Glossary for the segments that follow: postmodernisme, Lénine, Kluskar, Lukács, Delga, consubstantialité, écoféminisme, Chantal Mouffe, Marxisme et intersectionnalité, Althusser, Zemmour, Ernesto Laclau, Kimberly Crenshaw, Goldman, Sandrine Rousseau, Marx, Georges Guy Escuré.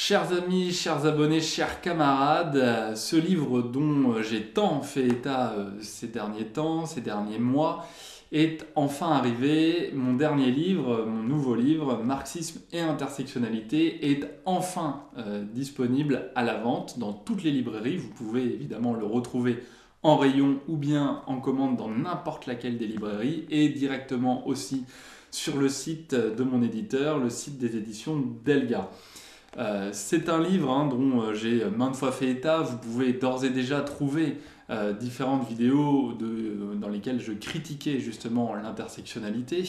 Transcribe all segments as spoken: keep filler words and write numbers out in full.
Chers amis, chers abonnés, chers camarades, ce livre dont j'ai tant fait état ces derniers temps, ces derniers mois, est enfin arrivé. Mon dernier livre, mon nouveau livre, Marxisme et intersectionnalité, est enfin euh, disponible à la vente dans toutes les librairies. Vous pouvez évidemment le retrouver en rayon ou bien en commande dans n'importe laquelle des librairies et directement aussi sur le site de mon éditeur, le site des éditions Delga. Euh, c'est un livre hein, dont euh, j'ai maintes fois fait état. Vous pouvez d'ores et déjà trouver euh, différentes vidéos de, euh, dans lesquelles je critiquais justement l'intersectionnalité.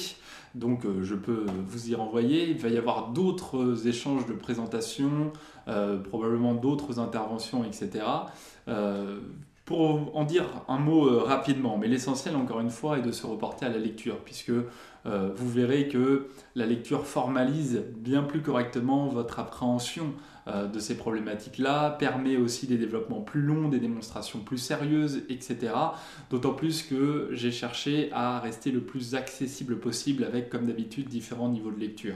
Donc euh, je peux vous y renvoyer. Il va y avoir d'autres échanges de présentation, euh, probablement d'autres interventions, et cetera. Euh, pour en dire un mot euh, rapidement, mais l'essentiel encore une fois est de se reporter à la lecture, puisque euh, vous verrez que la lecture formalise bien plus correctement votre appréhension euh, de ces problématiques-là, permet aussi des développements plus longs, des démonstrations plus sérieuses, et cetera. D'autant plus que j'ai cherché à rester le plus accessible possible avec, comme d'habitude, différents niveaux de lecture.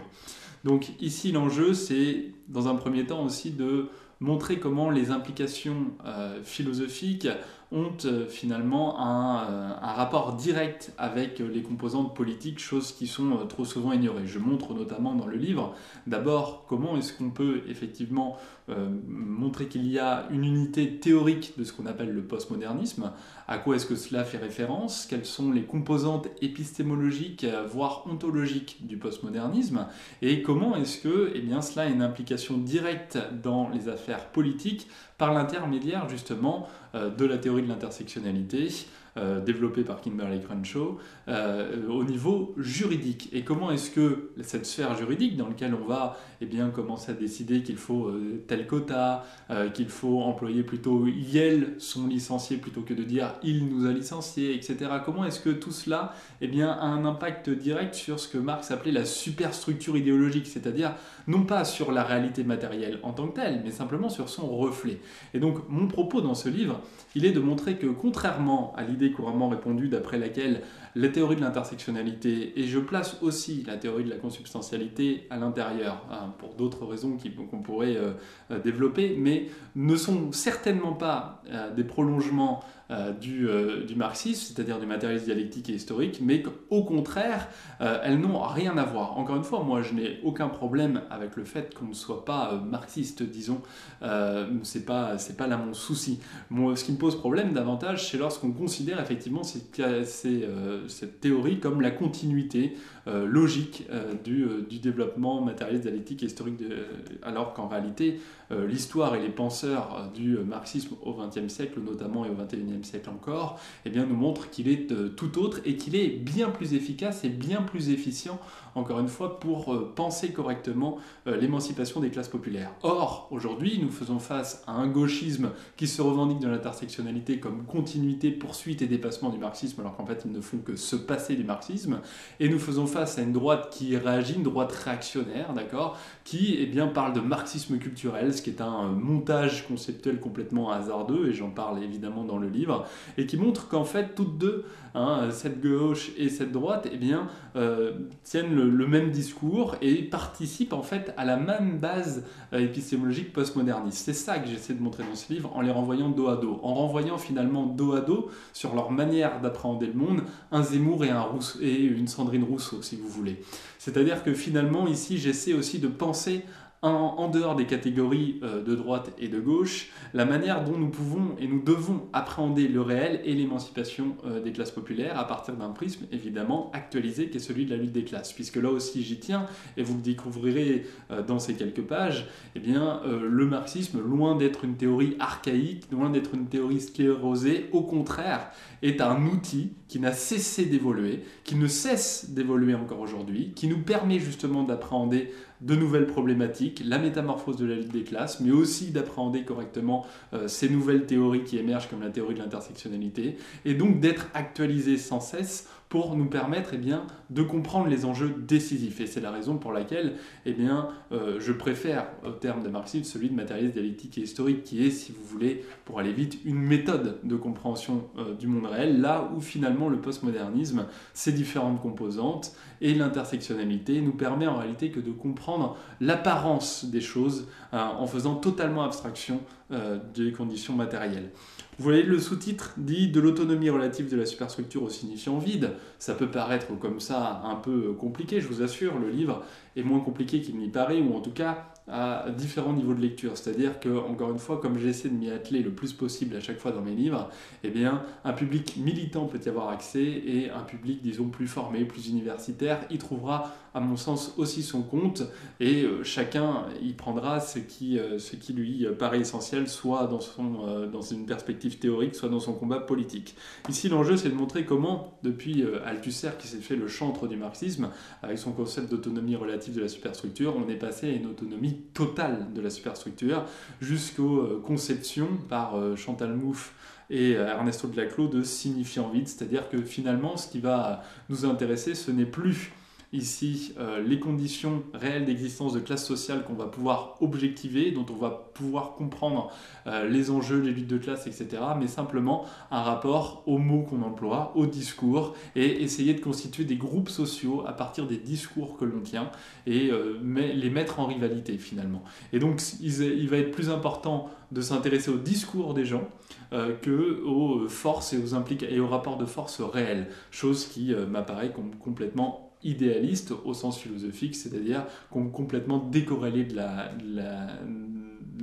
Donc ici, l'enjeu, c'est dans un premier temps aussi de montrer comment les implications euh, philosophiques ont euh, finalement un, euh, un rapport direct avec les composantes politiques, choses qui sont euh, trop souvent ignorées. Je montre notamment dans le livre, d'abord, comment est-ce qu'on peut effectivement euh, montrer qu'il y a une unité théorique de ce qu'on appelle le postmodernisme, à quoi est-ce que cela fait référence, quelles sont les composantes épistémologiques, euh, voire ontologiques du postmodernisme, et comment est-ce que eh bien, cela a une implication directe dans les affaires politique par l'intermédiaire justement euh, de la théorie de l'intersectionnalité euh, développée par Kimberly Crenshaw euh, au niveau juridique, et comment est-ce que cette sphère juridique dans laquelle on va eh bien, commencer à décider qu'il faut euh, tel quota, euh, qu'il faut employer plutôt ils sont licenciés plutôt que de dire il nous a licenciés, et cetera. Comment est-ce que tout cela eh bien, a un impact direct sur ce que Marx appelait la superstructure idéologique, c'est-à-dire non pas sur la réalité matérielle en tant que telle, mais simplement sur son reflet. Et donc mon propos dans ce livre, il est de montrer que contrairement à l'idée couramment répandue d'après laquelle la théorie de l'intersectionnalité, et je place aussi la théorie de la consubstantialité à l'intérieur, hein, pour d'autres raisons qu'on pourrait euh, développer, mais ne sont certainement pas euh, des prolongements euh, du, euh, du marxisme, c'est-à-dire du matérialisme dialectique et historique, mais qu'au contraire, euh, elles n'ont rien à voir. Encore une fois, moi je n'ai aucun problème avec le fait qu'on ne soit pas euh, marxiste, disons, Euh, c'est pas, c'est pas là mon souci. Moi, ce qui me pose problème davantage, c'est lorsqu'on considère effectivement ces, ces, euh, cette théorie comme la continuité euh, logique euh, du, euh, du développement matérialiste, dialectique et historique, de, euh, alors qu'en réalité, euh, l'histoire et les penseurs euh, du marxisme au vingtième siècle, notamment, et au vingt et unième siècle encore, eh bien, nous montrent qu'il est euh, tout autre et qu'il est bien plus efficace et bien plus efficient, encore une fois, pour euh, penser correctement euh, l'émancipation des classes populaires. Or, aujourd'hui, nous faisons face à un gauchisme qui se revendique de l'intersectionnalité comme continuité, poursuite et dépassement du marxisme, alors qu'en fait ils ne font que se passer du marxisme, et nous faisons face à une droite qui réagit, une droite réactionnaire, d'accord, qui eh bien, parle de marxisme culturel, ce qui est un montage conceptuel complètement hasardeux, et j'en parle évidemment dans le livre, et qui montre qu'en fait toutes deux, hein, cette gauche et cette droite, eh bien, euh, tiennent le, le même discours et participent en fait à la même base euh, épistémologique postmoderniste. C'est ça que j'essaie de montrer dans ce livre, en les renvoyant dos à dos, en renvoyant finalement dos à dos sur leur manière d'appréhender le monde, un Zemmour et, un Rousseau, et une Sandrine Rousseau, si vous voulez. C'est-à-dire que finalement, ici, j'essaie aussi de penser en dehors des catégories de droite et de gauche, la manière dont nous pouvons et nous devons appréhender le réel et l'émancipation des classes populaires à partir d'un prisme évidemment actualisé qui est celui de la lutte des classes, puisque là aussi j'y tiens, et vous le découvrirez dans ces quelques pages, eh bien, le marxisme, loin d'être une théorie archaïque, loin d'être une théorie sclérosée, au contraire, est un outil qui n'a cessé d'évoluer, qui ne cesse d'évoluer encore aujourd'hui, qui nous permet justement d'appréhender de nouvelles problématiques, la métamorphose de la lutte des classes, mais aussi d'appréhender correctement euh, ces nouvelles théories qui émergent comme la théorie de l'intersectionnalité, et donc d'être actualisée sans cesse pour nous permettre eh bien, de comprendre les enjeux décisifs. Et c'est la raison pour laquelle eh bien, euh, je préfère, au terme de marxisme, celui de matérialisme dialectique et historique, qui est, si vous voulez, pour aller vite, une méthode de compréhension euh, du monde réel, là où finalement le postmodernisme, ses différentes composantes et l'intersectionnalité nous permet en réalité que de comprendre l'apparence des choses euh, en faisant totalement abstraction euh, des conditions matérielles. Vous voyez, le sous-titre dit « De l'autonomie relative de la superstructure au signifiant vide ». Ça peut paraître comme ça un peu compliqué, je vous assure, le livre est moins compliqué qu'il n'y paraît, ou en tout cas à différents niveaux de lecture. C'est-à-dire que, encore une fois, comme j'essaie de m'y atteler le plus possible à chaque fois dans mes livres, eh bien, un public militant peut y avoir accès et un public, disons, plus formé, plus universitaire, y trouvera, à mon sens, aussi son compte et chacun y prendra ce qui, ce qui lui paraît essentiel, soit dans, son, dans une perspective théorique, soit dans son combat politique. Ici, l'enjeu, c'est de montrer comment, depuis Althusser, qui s'est fait le chantre du marxisme, avec son concept d'autonomie relative de la superstructure, on est passé à une autonomie totale de la superstructure, jusqu'aux conceptions par Chantal Mouffe et Ernesto Laclau de signifiant vide, c'est-à-dire que finalement ce qui va nous intéresser, ce n'est plus ici euh, les conditions réelles d'existence de classe sociale qu'on va pouvoir objectiver, dont on va pouvoir comprendre euh, les enjeux, les luttes de classe, et cetera, mais simplement un rapport aux mots qu'on emploie, aux discours, et essayer de constituer des groupes sociaux à partir des discours que l'on tient, et euh, les mettre en rivalité finalement. Et donc il va être plus important de s'intéresser aux discours des gens euh, que aux forces et aux, et aux rapports de force réels, chose qui euh, m'apparaît com complètement idéaliste au sens philosophique, c'est-à-dire qu'on est complètement décorrélé de la, de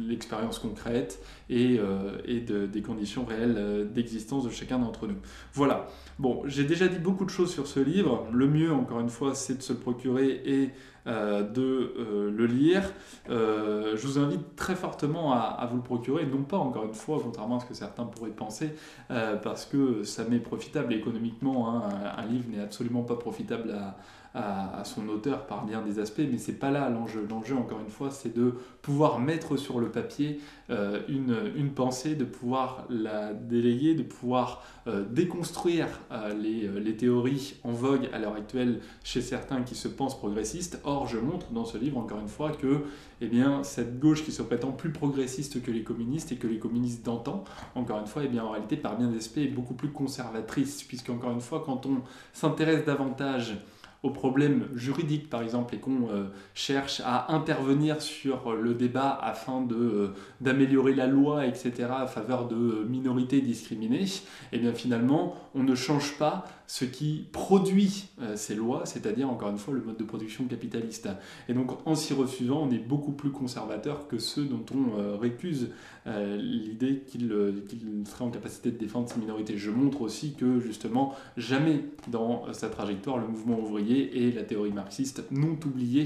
l'expérience concrète et, euh, et de, des conditions réelles d'existence de chacun d'entre nous. Voilà. Bon, j'ai déjà dit beaucoup de choses sur ce livre. Le mieux, encore une fois, c'est de se le procurer et euh, de euh, le lire. Euh, je vous invite très fortement à, à vous le procurer, non pas, encore une fois, contrairement à ce que certains pourraient penser, euh, parce que ça m'est profitable économiquement. Hein, un, un livre n'est absolument pas profitable à... à son auteur par bien des aspects, mais c'est pas là l'enjeu. L'enjeu, encore une fois, c'est de pouvoir mettre sur le papier euh, une, une pensée, de pouvoir la délayer, de pouvoir euh, déconstruire euh, les, les théories en vogue à l'heure actuelle chez certains qui se pensent progressistes. Or, je montre dans ce livre, encore une fois, que eh bien, cette gauche qui se prétend plus progressiste que les communistes et que les communistes d'antan, encore une fois, eh bien, en réalité, par bien des aspects, est beaucoup plus conservatrice, puisqu'encore une fois, quand on s'intéresse davantage aux problèmes juridiques, par exemple, et qu'on euh, cherche à intervenir sur le débat afin de euh, d'améliorer la loi, et cetera, à faveur de minorités discriminées, et bien finalement, on ne change pas ce qui produit euh, ces lois, c'est-à-dire, encore une fois, le mode de production capitaliste. Et donc, en s'y refusant, on est beaucoup plus conservateur que ceux dont on euh, récuse euh, l'idée qu'ils euh, qu'ils seraient en capacité de défendre ces minorités. Je montre aussi que, justement, jamais dans euh, sa trajectoire, le mouvement ouvrier et la théorie marxiste n'ont oublié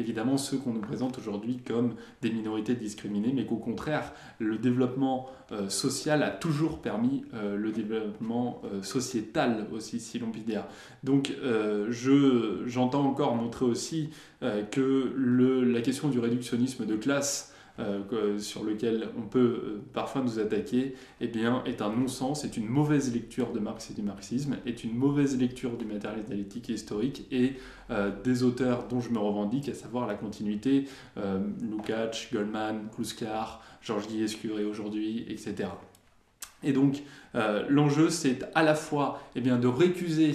évidemment ceux qu'on nous présente aujourd'hui comme des minorités discriminées, mais qu'au contraire le développement euh, social a toujours permis euh, le développement euh, sociétal aussi, si l'on peut dire. Donc euh, je j'entends encore montrer aussi euh, que le, la question du réductionnisme de classe Euh, sur lequel on peut euh, parfois nous attaquer, eh bien, est un non-sens, est une mauvaise lecture de Marx et du marxisme, est une mauvaise lecture du matérialisme dialectique et historique et euh, des auteurs dont je me revendique, à savoir la continuité, euh, Lukács, Goldman, Kluskar, Georges Guy Escuré aujourd'hui, et cetera. Et donc, euh, l'enjeu, c'est à la fois eh bien, de récuser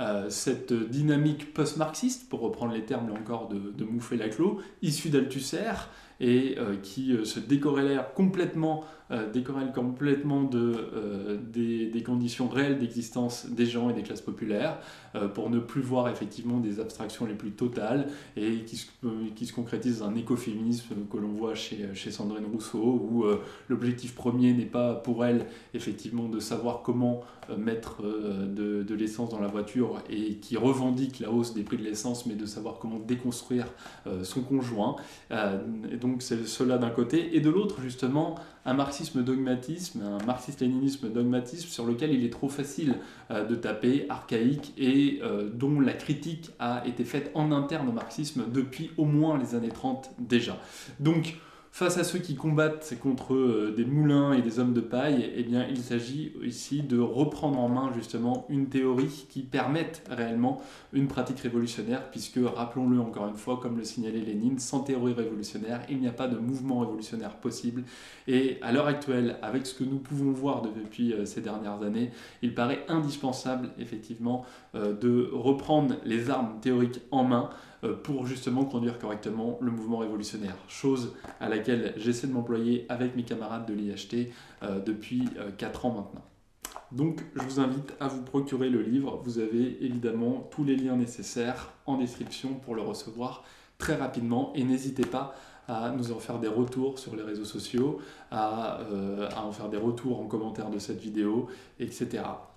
Euh, cette dynamique post-marxiste, pour reprendre les termes là encore de, de Mouffe et Laclau, issue d'Althusser et euh, qui euh, se décorrèle complètement, euh, décorrèle complètement de, euh, des, des conditions réelles d'existence des gens et des classes populaires, euh, pour ne plus voir effectivement des abstractions les plus totales et qui se, euh, qui se concrétise dans un écoféminisme que l'on voit chez, chez Sandrine Rousseau, où euh, l'objectif premier n'est pas pour elle effectivement de savoir comment euh, mettre euh, de, de l'essence dans la voiture et qui revendique la hausse des prix de l'essence, mais de savoir comment déconstruire euh, son conjoint. Euh, et donc c'est cela d'un côté, et de l'autre justement un marxisme-dogmatisme, un marxiste-léninisme-dogmatisme sur lequel il est trop facile euh, de taper, archaïque, et euh, dont la critique a été faite en interne au marxisme depuis au moins les années trente déjà. Donc face à ceux qui combattent contre euh, des moulins et des hommes de paille, eh bien, il s'agit ici de reprendre en main justement une théorie qui permette réellement une pratique révolutionnaire, puisque, rappelons-le encore une fois, comme le signalait Lénine, sans théorie révolutionnaire, il n'y a pas de mouvement révolutionnaire possible. Et à l'heure actuelle, avec ce que nous pouvons voir depuis euh, ces dernières années, il paraît indispensable, effectivement, euh, de reprendre les armes théoriques en main euh, pour justement conduire correctement le mouvement révolutionnaire. Chose à laquelle j'essaie de m'employer avec mes camarades de l'I H T euh, depuis euh, quatre ans maintenant. Donc je vous invite à vous procurer le livre. Vous avez évidemment tous les liens nécessaires en description pour le recevoir très rapidement, et n'hésitez pas à nous en faire des retours sur les réseaux sociaux, à, euh, à en faire des retours en commentaire de cette vidéo, et cetera.